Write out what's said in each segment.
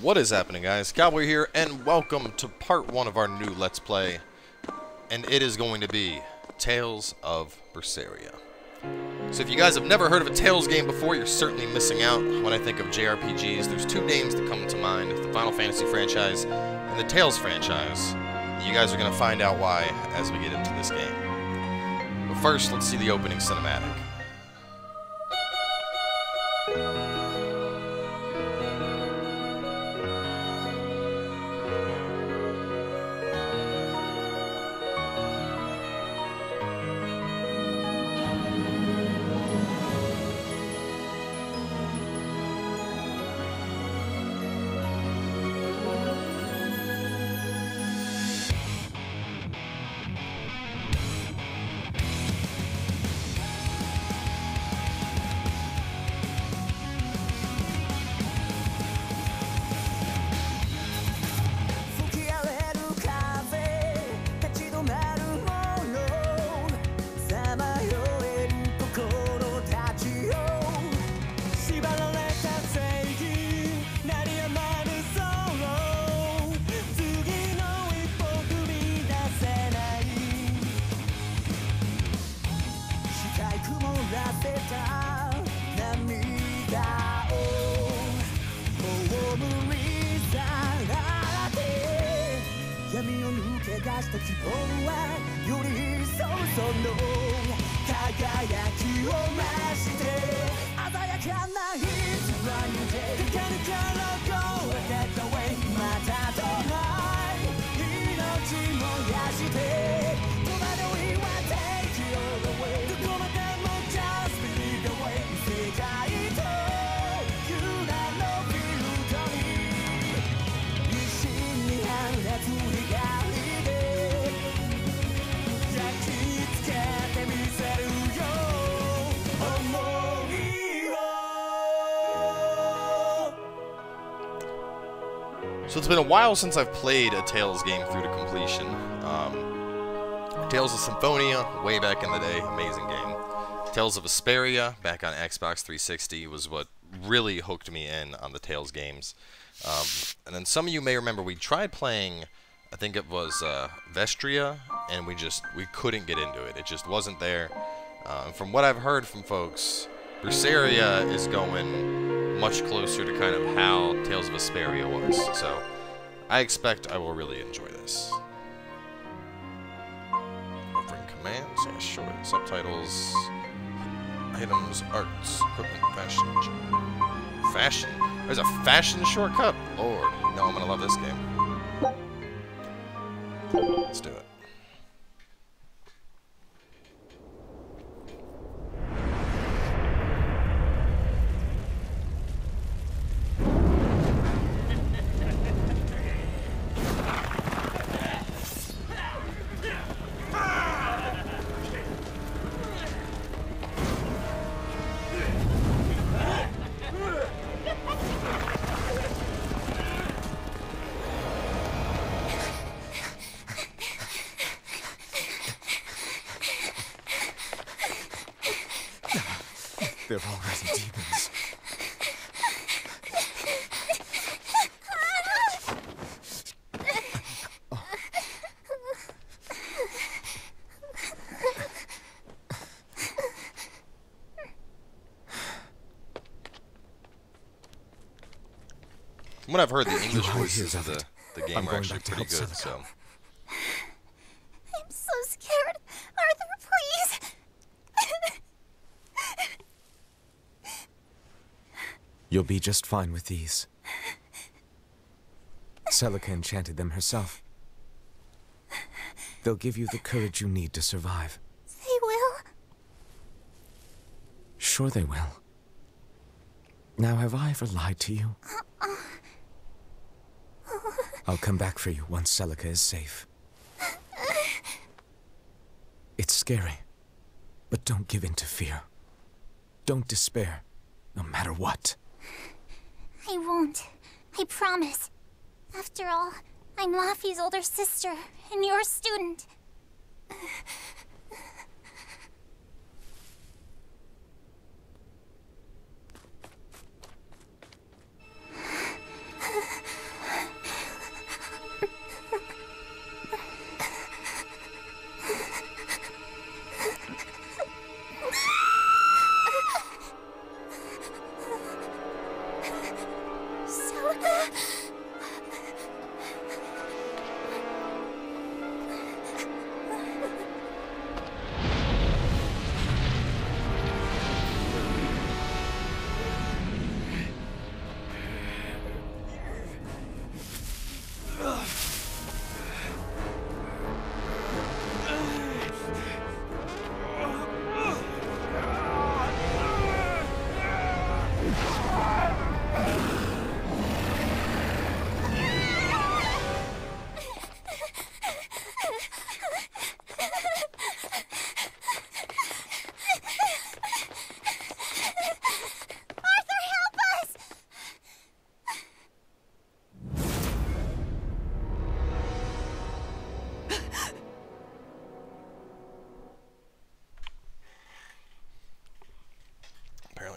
What is happening, guys? Cowboy here, and welcome to part one of our new Let's Play. And it is going to be Tales of Berseria. So if you guys have never heard of a Tales game before, you're certainly missing out. When I think of JRPGs, there's two names that come to mind. The Final Fantasy franchise and the Tales franchise. You guys are going to find out why as we get into this game. But first, let's see the opening cinematic. So it's been a while since I've played a Tales game through to completion. Tales of Symphonia, way back in the day, amazing game. Tales of Vesperia, back on Xbox 360, was what really hooked me in on the Tales games. And then some of you may remember we tried playing, I think it was Vestria, and we couldn't get into it. It just wasn't there. And from what I've heard from folks, Berseria is going much closer to kind of how Tales of Vesperia was, so I expect I will really enjoy this. Offering commands, yeah, sure. Subtitles, items, arts, equipment, fashion. Fashion? There's a fashion shortcut? Lord, you know I'm gonna love this game. Let's do it. They're already demons. Oh. From what I've heard, the English voices of the game are actually pretty good, Celica. So... I'm so scared. Arthur, please! You'll be just fine with these. Celica enchanted them herself. They'll give you the courage you need to survive. They will? Sure they will. Now, have I ever lied to you? I'll come back for you once Celica is safe. It's scary, but don't give in to fear. Don't despair, no matter what. I won't. I promise. After all, I'm Laphicet's older sister, and your student.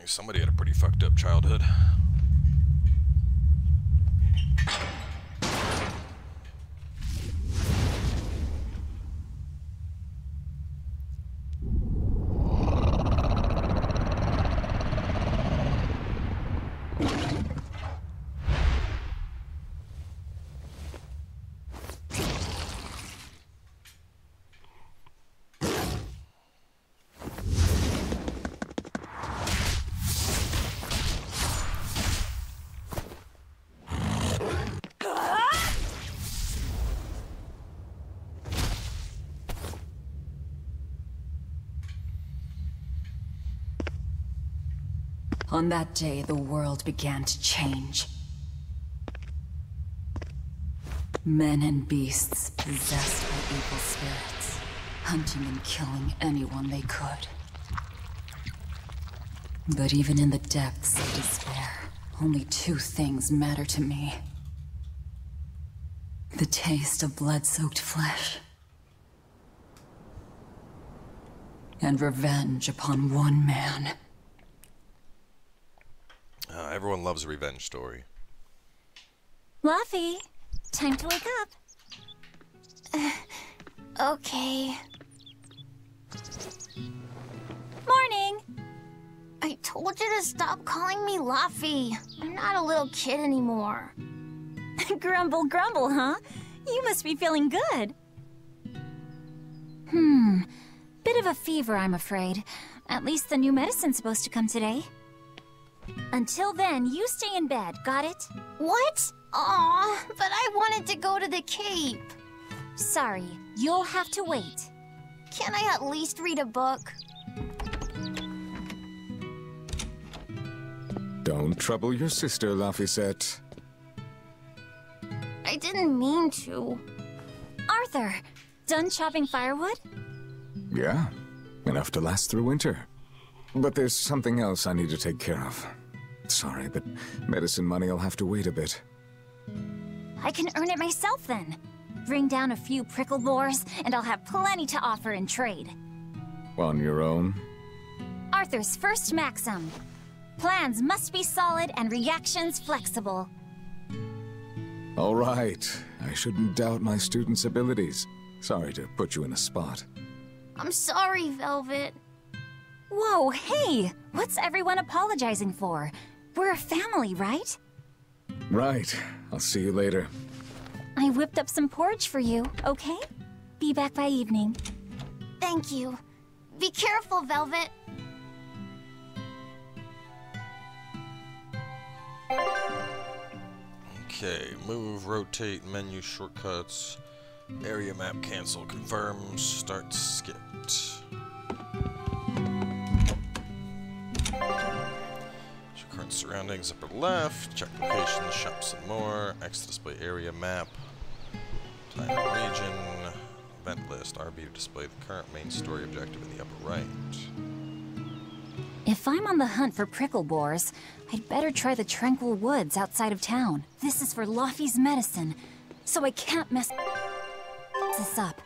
Somebody had a pretty fucked up childhood. On that day, the world began to change. Men and beasts possessed by evil spirits, hunting and killing anyone they could. But even in the depths of despair, only two things matter to me. The taste of blood-soaked flesh, and revenge upon one man. Everyone loves a revenge story. Laphicet, time to wake up. Okay. Morning! I told you to stop calling me Laphicet. I'm not a little kid anymore. Grumble, grumble, huh? You must be feeling good. Bit of a fever, I'm afraid. At least the new medicine's supposed to come today. Until then, you stay in bed, got it? What? Aw, but I wanted to go to the cape. Sorry, you'll have to wait. Can I at least read a book? Don't trouble your sister, Laphicet. I didn't mean to. Arthur, done chopping firewood? Yeah, enough to last through winter. But there's something else I need to take care of. Sorry, but medicine money'll have to wait a bit. I can earn it myself then. Bring down a few prickle boars, and I'll have plenty to offer in trade. On your own? Arthur's first maxim. Plans must be solid and reactions flexible. All right. I shouldn't doubt my students' abilities. Sorry to put you in a spot. I'm sorry, Velvet. Whoa, hey! What's everyone apologizing for? We're a family, right? Right. I'll see you later. I whipped up some porridge for you, okay? Be back by evening. Thank you. Be careful, Velvet. Okay, move, rotate, menu shortcuts, area map cancel, confirm, start skipped. Current surroundings, upper left, check locations, shops and more, X to display area map, time and region, event list, RB to display the current main story objective in the upper right. If I'm on the hunt for prickle boars, I'd better try the tranquil woods outside of town. This is for Laphicet's medicine, so I can't mess this up.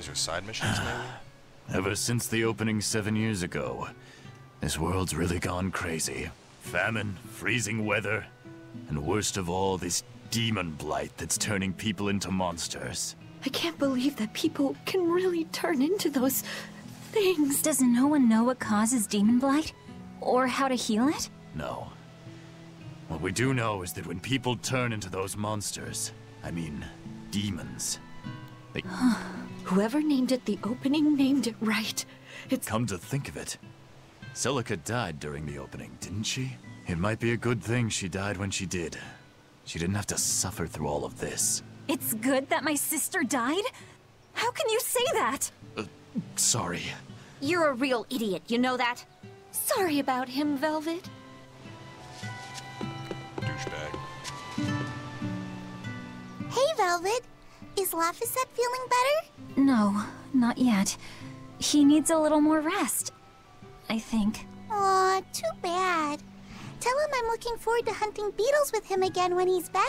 These are side missions, maybe? Ever since the opening 7 years ago, this world's really gone crazy. Famine, freezing weather, and worst of all, this demon blight that's turning people into monsters. I can't believe that people can really turn into those things. Does no one know what causes demon blight? Or how to heal it? No. What we do know is that when people turn into those monsters, I mean, demons, they... Whoever named it the opening named it right. It's... Come to think of it, Celica died during the opening, didn't she? It might be a good thing she died when she did. She didn't have to suffer through all of this. It's good that my sister died? How can you say that? Sorry. You're a real idiot, you know that? Sorry about him, Velvet. Douchebag. Hey, Velvet. Is Laphicet feeling better? No, not yet. He needs a little more rest, I think. Aw, too bad. Tell him I'm looking forward to hunting beetles with him again when he's better.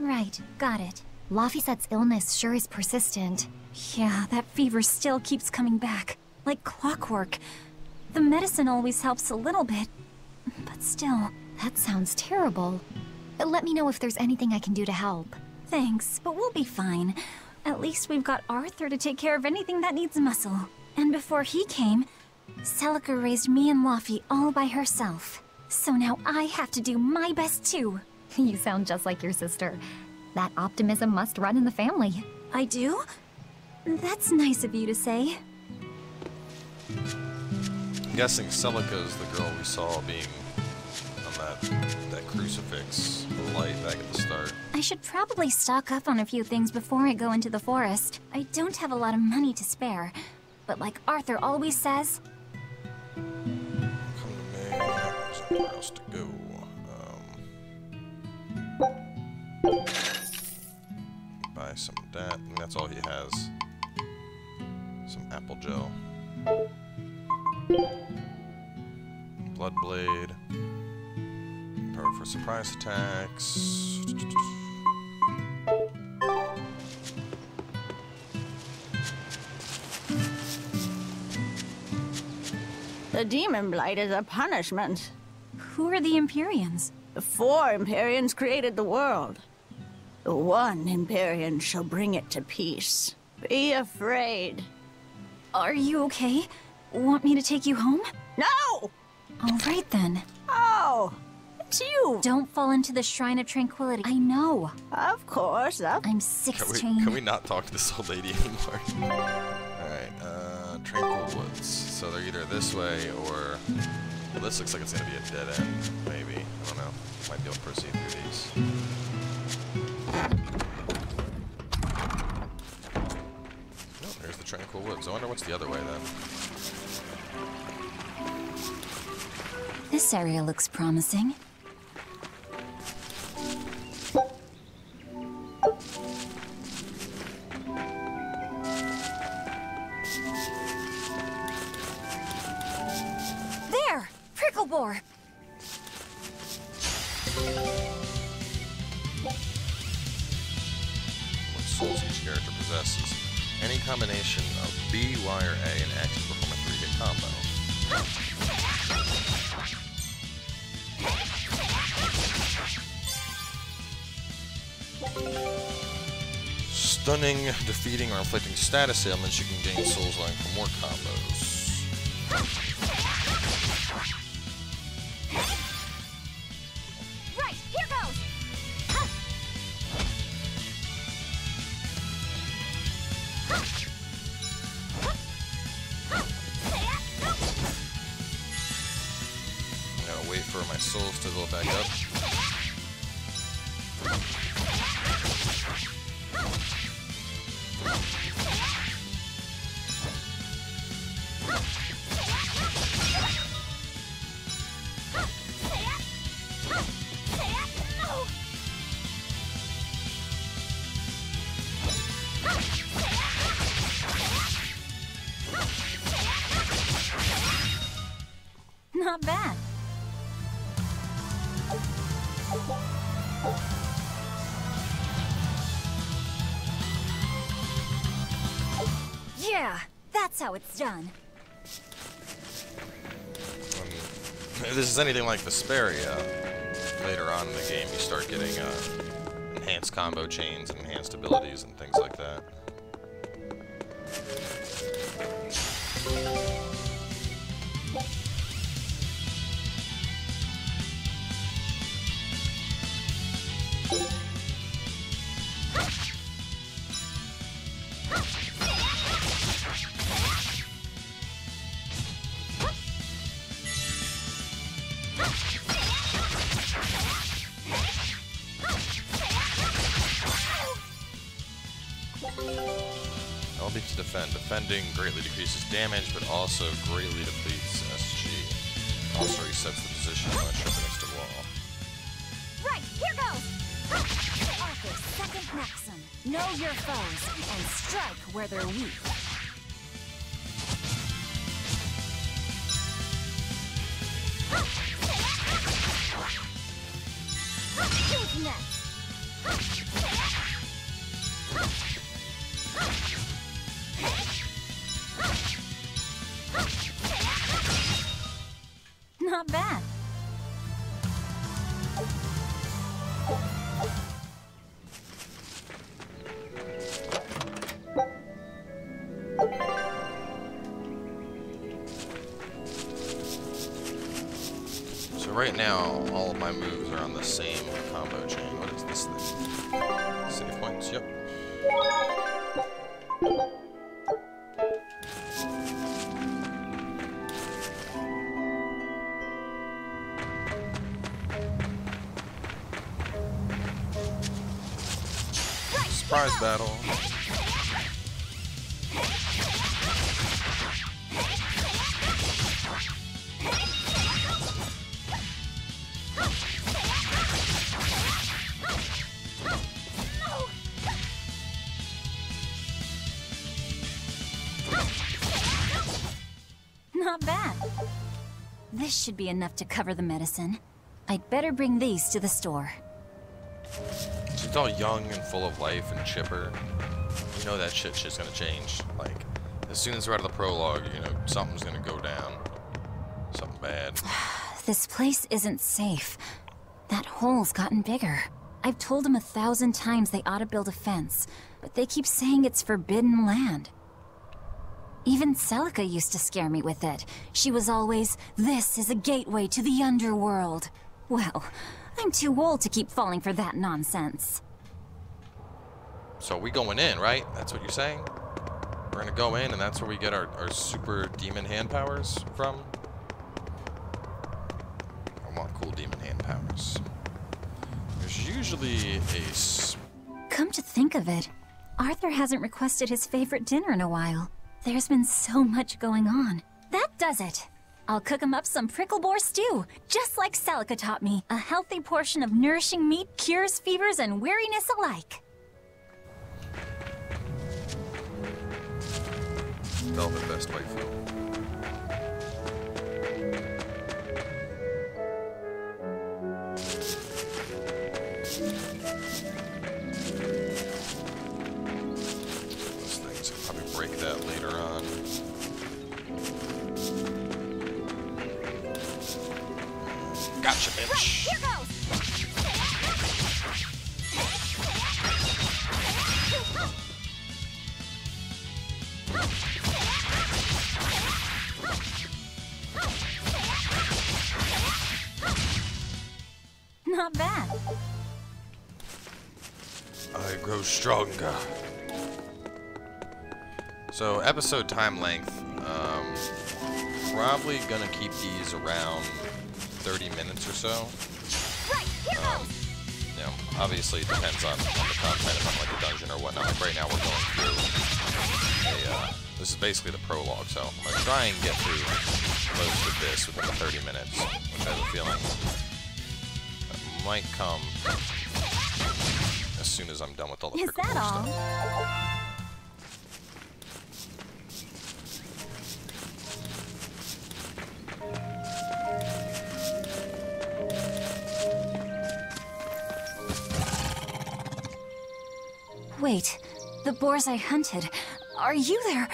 Right, got it. Laphiset's illness sure is persistent. Yeah, that fever still keeps coming back, like clockwork. The medicine always helps a little bit, but still, that sounds terrible. Let me know if there's anything I can do to help. Thanks, but we'll be fine. At least we've got Arthur to take care of anything that needs muscle. And before he came, Celica raised me and Laphicet all by herself. So now I have to do my best too. You sound just like your sister. That optimism must run in the family. I do? That's nice of you to say. I'm guessing Celica is the girl we saw being on that crucifix light back at the start. I should probably stock up on a few things before I go into the forest. I don't have a lot of money to spare, but like Arthur always says... Come to me, there's somewhere else to go. Buy some of that, and that's all he has. Some apple gel. Blood blade. Power for surprise attacks. The demon blight is a punishment. Who are the Empyreans? The 4 Empyreans created the world. The 1 Empyrean shall bring it to peace. Be afraid. Are you okay? Want me to take you home? No! All right, then. Oh, it's you. Don't fall into the Shrine of Tranquility. I know. Of course. I'm 16. Can we not talk to this old lady anymore? All right, Tranquil Woods. So they're either this way or... Well, this looks like it's going to be a dead end, maybe. I don't know. Might be able to proceed through these. Oh, there's the Tranquil Woods. I wonder what's the other way, then. This area looks promising. There! Prickle boar! What souls each character possesses. Any combination of B, Y, or A and X to perform a 3-hit combo. Stunning, defeating, or inflicting status ailments, you can gain souls line for more combos. Right, here goes! I'm gonna wait for my souls to go back up. Not bad. Yeah, that's how it's done. If this is anything like Vesperia, later on in the game you start getting enhanced combo chains and enhanced abilities and things like that. Ability to defend. Defending greatly decreases damage, but also greatly depletes SG. Also resets the position when it's up against a wall. Right, here goes! Arthur's second maxim. Know your foes, and strike where they're weak. Who's next? Not bad. So right now, all of my moves are on the same combo chain. What is this thing? Save points, yep. Surprise battle. Not bad. This should be enough to cover the medicine. I'd better bring these to the store. It's all young and full of life and chipper. You know that shit's gonna change. Like, as soon as we're out of the prologue, you know, something's gonna go down. Something bad. This place isn't safe. That hole's gotten bigger. I've told them 1,000 times they ought to build a fence, but they keep saying it's forbidden land. Even Celica used to scare me with it. She was always, "This is a gateway to the underworld." Well, I'm too old to keep falling for that nonsense. So we going in, right? That's what you're saying? We're gonna go in and that's where we get our super demon hand powers from? I want cool demon hand powers. There's usually a... Come to think of it, Arthur hasn't requested his favorite dinner in a while. There's been so much going on. That does it. I'll cook him up some prickle boar stew, just like Celica taught me. A healthy portion of nourishing meat cures fevers and weariness alike. Velvet best white food. Those things, I'll probably break that later on. Gotcha, bitch. Right, here goes. Not bad. I grow stronger. So, episode time length. Probably gonna keep these around 30 minutes or so. Right, here you know, obviously it depends on the content, if I'm like a dungeon or whatnot. Like right now we're going through a, this is basically the prologue, so I'm going to try and get through most of this within the 30 minutes, which I have a feeling that might come as soon as I'm done with all the prickle boar stuff. Wait, the boars I hunted, are you there?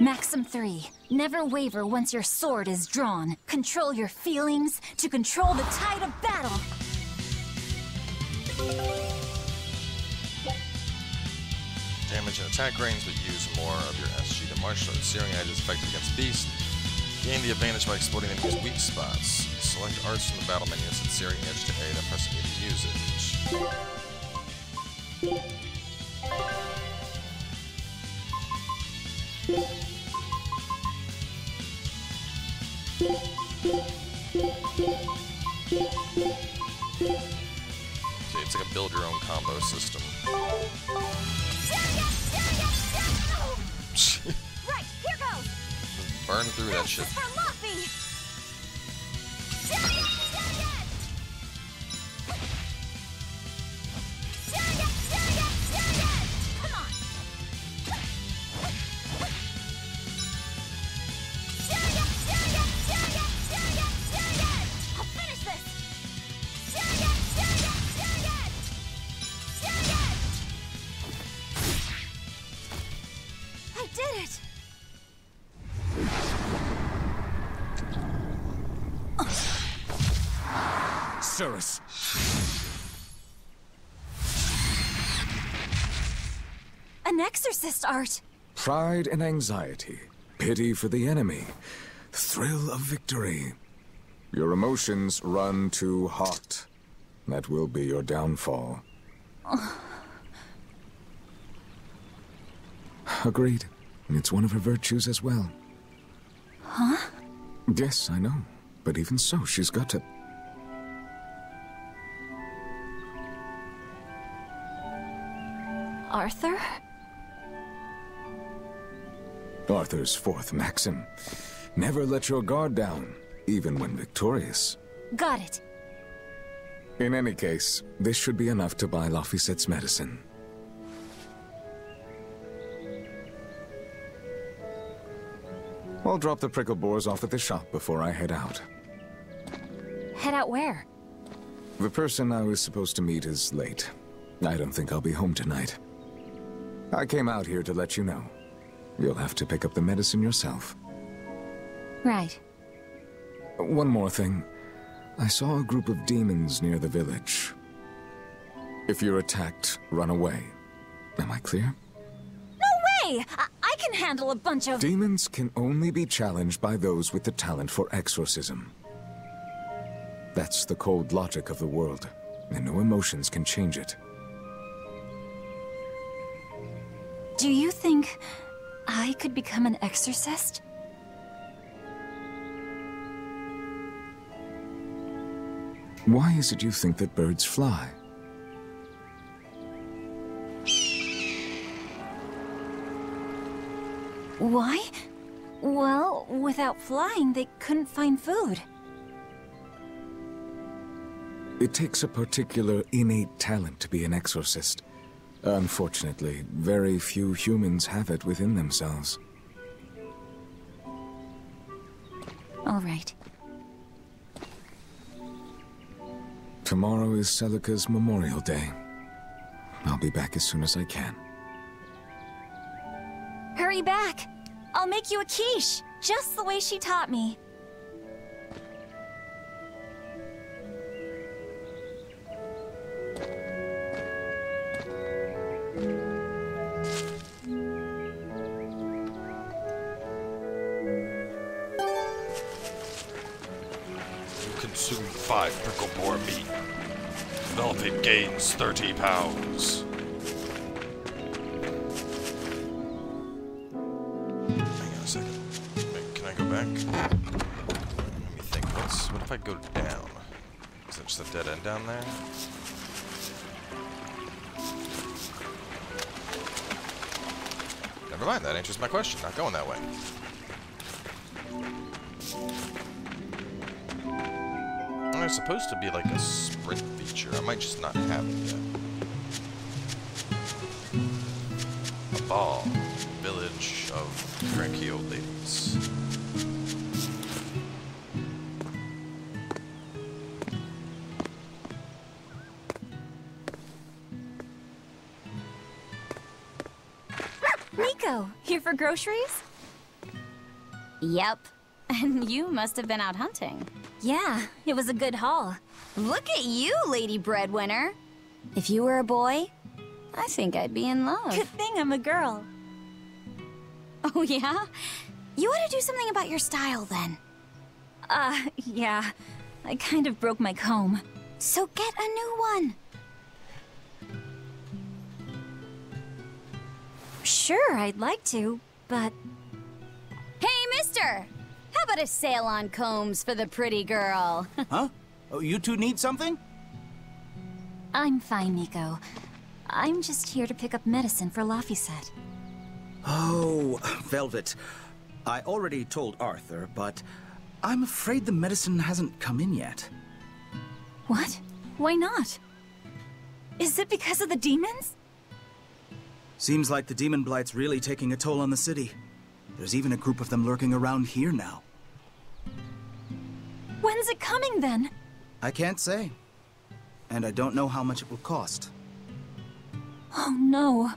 Maxim 3. Never waver once your sword is drawn. Control your feelings to control the tide of battle. Damage and attack range, but use more of your SG to martial arts. Searing edge is effective against beasts. Gain the advantage by exploiting enemy's weak spots. Select arts from the battle menu, set Searing Edge to aid and press A to use it. So it's like a build your own combo system. Right, here goes! Burn through that shit. An exorcist art. Pride and anxiety, pity for the enemy, thrill of victory. Your emotions run too hot. That will be your downfall. Agreed. It's one of her virtues as well. Huh? Yes, I know. But even so, she's got to... Arthur? Arthur's fourth maxim. Never let your guard down, even when victorious. Got it. In any case, this should be enough to buy Laphicet's medicine. I'll drop the prickle boars off at the shop before I head out. Head out where? The person I was supposed to meet is late. I don't think I'll be home tonight. I came out here to let you know. You'll have to pick up the medicine yourself. Right. One more thing. I saw a group of demons near the village. If you're attacked, run away. Am I clear? No way! I can handle a bunch of... Demons can only be challenged by those with the talent for exorcism. That's the cold logic of the world, and no emotions can change it. Do you think I could become an exorcist? Why is it you think that birds fly? Why? Well, without flying, they couldn't find food. It takes a particular innate talent to be an exorcist. Unfortunately, very few humans have it within themselves. All right. Tomorrow is Celica's Memorial Day. I'll be back as soon as I can. Hurry back! I'll make you a quiche, just the way she taught me. Consume 5 prickle boar meat. Velvet gains 30 pounds. Hang on a second. Wait, can I go back? Let me think. What if I go down? Is that just a dead end down there? Never mind, that answers my question. Not going that way. There's supposed to be like a sprint feature. I might just not have it yet. A ball. Village of cranky old ladies. Nico, here for groceries? Yep. And you must have been out hunting. Yeah, it was a good haul. Look at you, Lady Breadwinner. If you were a boy, I think I'd be in love. Good thing I'm a girl. Oh, yeah? You ought to do something about your style, then. Yeah. I kind of broke my comb. So get a new one. Sure, I'd like to, but... Hey, mister! How about a sale on combs for the pretty girl? Huh? Oh, you two need something? I'm fine, Nico. I'm just here to pick up medicine for Laphicet. Oh, Velvet. I already told Arthur, but I'm afraid the medicine hasn't come in yet. What? Why not? Is it because of the demons? Seems like the demon blight's really taking a toll on the city. There's even a group of them lurking around here now. When's it coming, then? I can't say. And I don't know how much it will cost. Oh, no.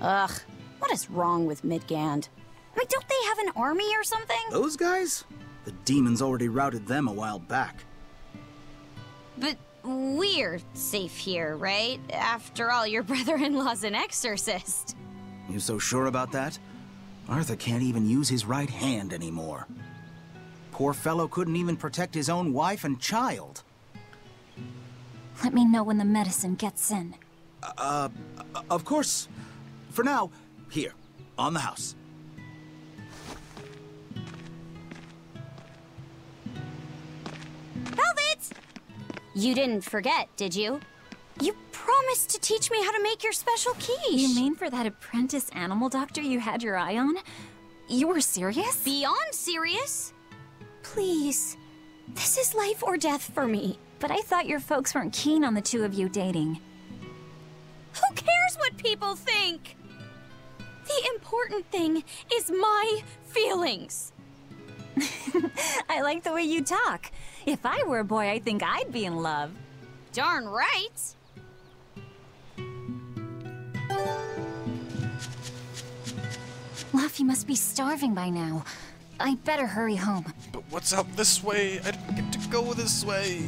Ugh. What is wrong with Midgand? I mean, don't they have an army or something? Those guys? The demons already routed them a while back. But we're safe here, right? After all, your brother-in-law's an exorcist. You so sure about that? Arthur can't even use his right hand anymore. Poor fellow couldn't even protect his own wife and child. Let me know when the medicine gets in. Of course. For now, here, on the house. Velvet! You didn't forget, did you? You promised to teach me how to make your special quiche. You mean for that apprentice animal doctor you had your eye on? You were serious? Beyond serious? Please. This is life or death for me. But I thought your folks weren't keen on the two of you dating. Who cares what people think? The important thing is my feelings. I like the way you talk. If I were a boy, I think I'd be in love. Darn right. Laphicet must be starving by now. I'd better hurry home. But what's up this way? I didn't get to go this way.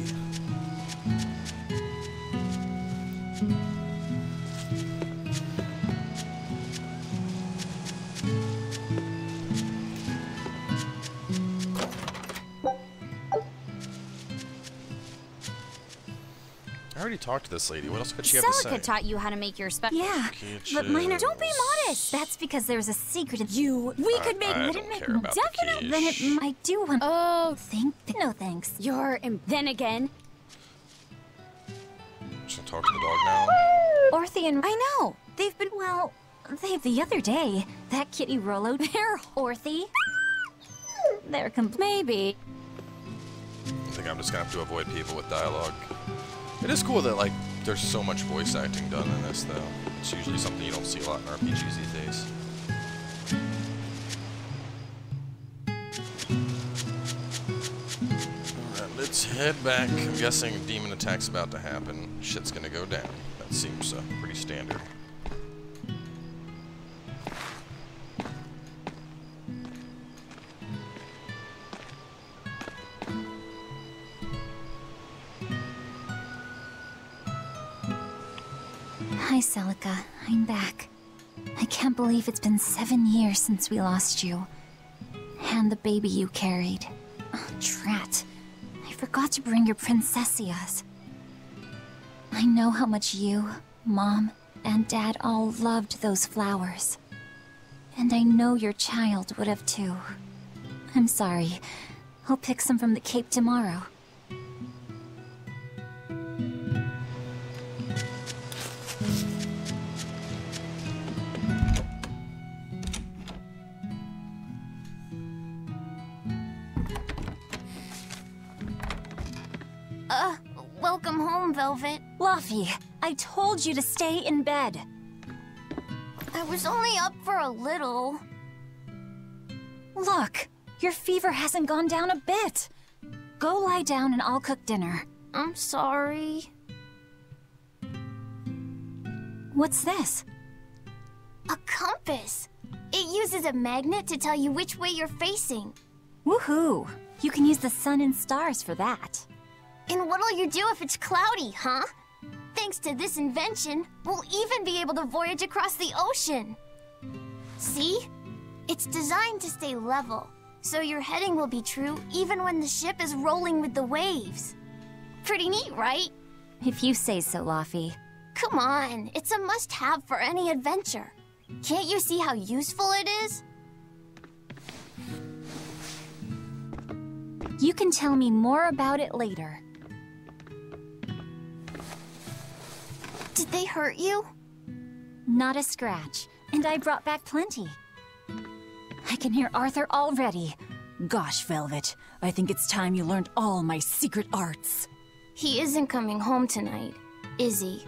I already talked to this lady. What else could she have to say? Celica taught you how to make your special. Yeah, but minor. Don't be modest. That's because there's a secret in you. We could make. I don't care about definite. Then it might do one. Oh, think. No thanks. You're. Then again. Should talk to the dog now. Orthian. I know. They've been well. They the other day. That kitty Rollo. They're Orthy. They're maybe. I think I'm just gonna have to avoid people with dialogue. It is cool that, like, there's so much voice acting done in this, though. It's usually something you don't see a lot in RPGs these days. Alright, let's head back. I'm guessing demon attack's about to happen. Shit's gonna go down. That seems pretty standard. Hi, Celica. I'm back. I can't believe it's been 7 years since we lost you. And the baby you carried. Oh, drat. I forgot to bring your Princessias. I know how much you, Mom, and Dad all loved those flowers. And I know your child would have too. I'm sorry. I'll pick some from the Cape tomorrow. Welcome home, Velvet. Laphicet, I told you to stay in bed. I was only up for a little. Look, your fever hasn't gone down a bit. Go lie down and I'll cook dinner. I'm sorry. What's this? A compass. It uses a magnet to tell you which way you're facing. Woohoo! You can use the sun and stars for that. And what'll you do if it's cloudy, huh? Thanks to this invention, we'll even be able to voyage across the ocean. See? It's designed to stay level, so your heading will be true even when the ship is rolling with the waves. Pretty neat, right? If you say so, Laphicet. Come on, it's a must-have for any adventure. Can't you see how useful it is? You can tell me more about it later. Did they hurt you? Not a scratch, and I brought back plenty. I can hear Arthur already. Gosh, Velvet, I think it's time you learned all my secret arts. He isn't coming home tonight, is he?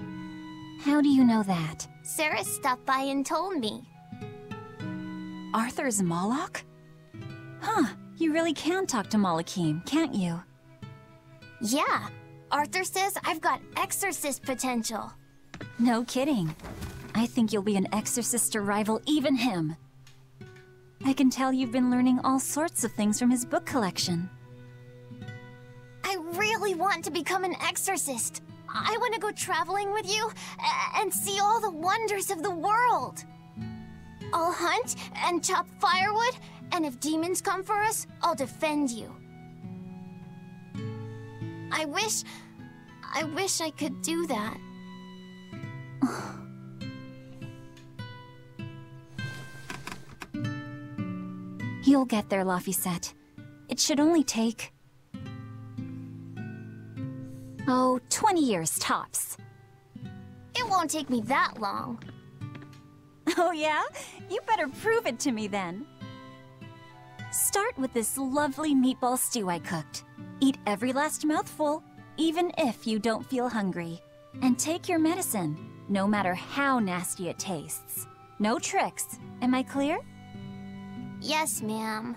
How do you know that? Sarah stopped by and told me. Arthur's Malakh? Huh, you really can talk to malakhim, can't you? Yeah, Arthur says I've got exorcist potential. No kidding. I think you'll be an exorcist to rival even him. I can tell you've been learning all sorts of things from his book collection. I really want to become an exorcist. I want to go traveling with you and see all the wonders of the world. I'll hunt and chop firewood, and if demons come for us, I'll defend you. I wish I could do that. You'll get there, Laphicet. It should only take... oh, 20 years tops. It won't take me that long. Oh yeah? You better prove it to me then. Start with this lovely meatball stew I cooked. Eat every last mouthful, even if you don't feel hungry. And take your medicine, no matter how nasty it tastes. No tricks. Am I clear? Yes, ma'am.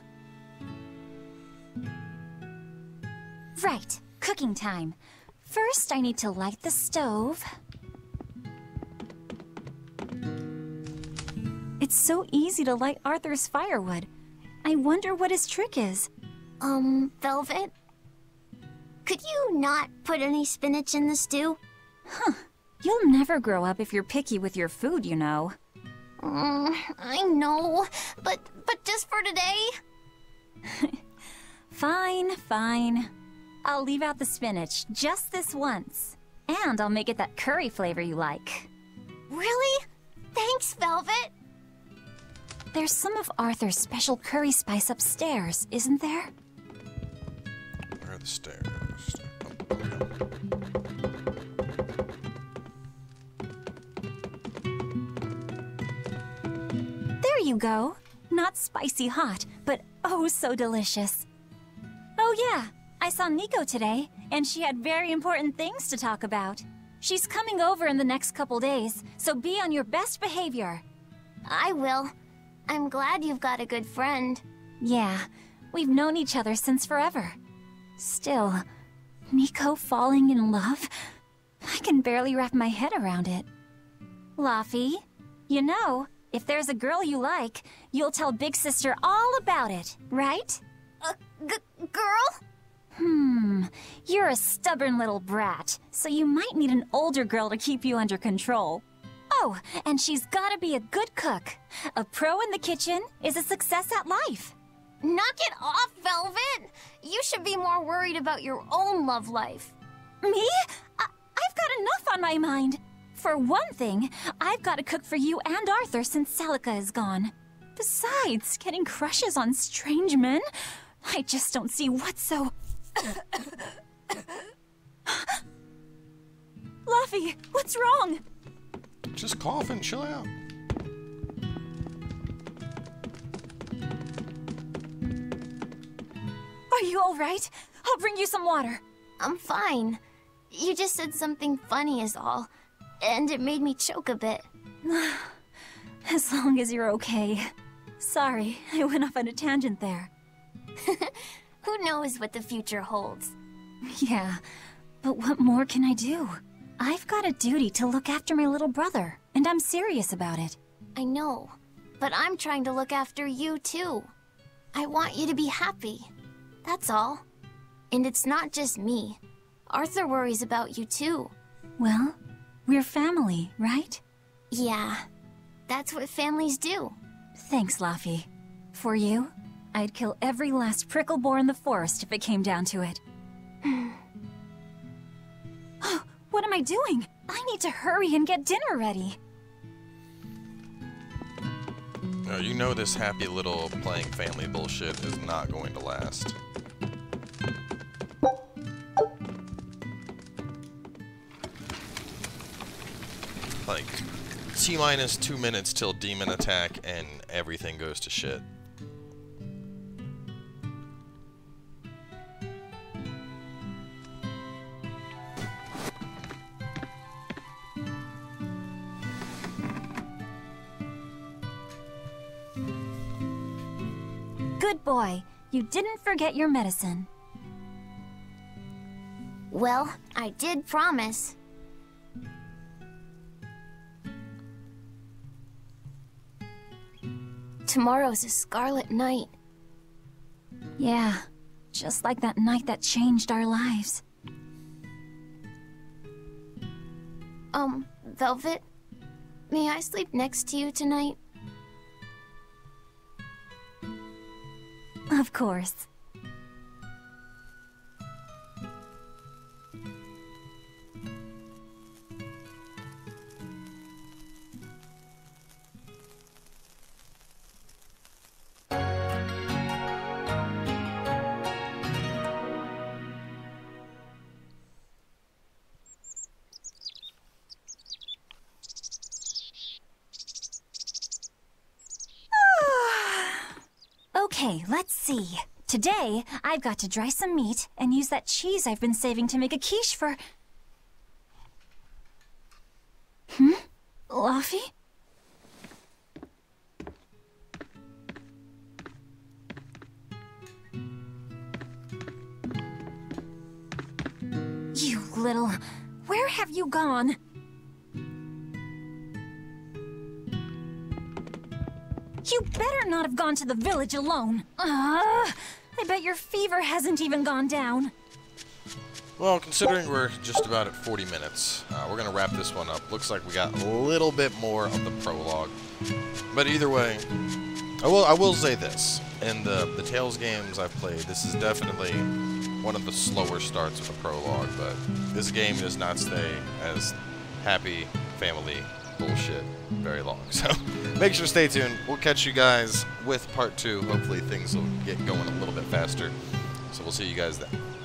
Right, cooking time. First, I need to light the stove. It's so easy to light Arthur's firewood. I wonder what his trick is. Velvet? Could you not put any spinach in the stew? Huh. You'll never grow up if you're picky with your food, you know. I know, but just for today? Fine, fine. I'll leave out the spinach just this once. And I'll make it that curry flavor you like. Really? Thanks, Velvet! There's some of Arthur's special curry spice upstairs, isn't there? Where are the stairs? Oh, no. You go. Not spicy hot, but oh so delicious. Oh yeah, I saw Nico today, and she had very important things to talk about. She's coming over in the next couple days, so be on your best behavior. I will. I'm glad you've got a good friend. Yeah, we've known each other since forever. Still, Nico falling in love? I can barely wrap my head around it. Laphicet, you know, if there's a girl you like, you'll tell Big Sister all about it, right? Girl? You're a stubborn little brat, so you might need an older girl to keep you under control. Oh, and she's gotta be a good cook. A pro in the kitchen is a success at life. Knock it off, Velvet! You should be more worried about your own love life. Me? I've got enough on my mind. For one thing, I've got to cook for you and Arthur since Celica is gone. Besides, getting crushes on strange men? I just don't see what's so... Laphicet, what's wrong? Just cough and chill out. Are you all right? I'll bring you some water. I'm fine. You just said something funny is all. And it made me choke a bit. As long as you're okay. Sorry, I went off on a tangent there. Who knows what the future holds? Yeah, but what more can I do? I've got a duty to look after my little brother, and I'm serious about it. I know, but I'm trying to look after you too. I want you to be happy. That's all. And it's not just me. Arthur worries about you too. Well, we're family, right? Yeah. That's what families do. Thanks, Laphicet. For you, I'd kill every last prickle boar in the forest if it came down to it. What am I doing? I need to hurry and get dinner ready. Oh, you know this happy little playing family bullshit is not going to last. Like, T-minus 2 minutes till demon attack and everything goes to shit. Good boy. You didn't forget your medicine. Well, I did promise. Tomorrow's a scarlet night. Yeah, just like that night that changed our lives. Velvet, may I sleep next to you tonight? Of course. Okay, let's see. Today, I've got to dry some meat and use that cheese I've been saving to make a quiche for... Laphicet? You little... Where have you gone? You better not have gone to the village alone. I bet your fever hasn't even gone down. Well, considering we're just about at 40 minutes, we're going to wrap this one up. Looks like we got a little bit more of the prologue. But either way, I will say this. In the Tales games I've played, this is definitely one of the slower starts with a prologue, but this game does not stay as happy family bullshit very long, so make sure to stay tuned. We'll catch you guys with part 2. Hopefully things will get going a little bit faster, so we'll see you guys then.